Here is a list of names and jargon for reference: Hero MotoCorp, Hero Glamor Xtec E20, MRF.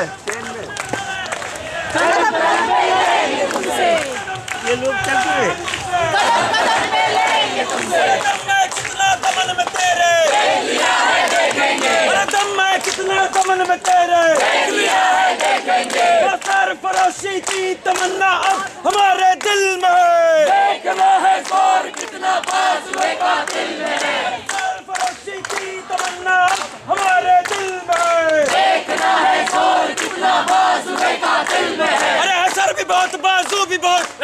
ये लोग चलते हैं तमन में तेरे सर फरोशी की तमन्ना अब हमारे दिल में है कितना पास का दिल में सर फरोशी की तमन्ना हमारे दिल में देखना है शोर कितना बाजुए का दिल में है। अरे सर भी बहुत बाजू भी बहुत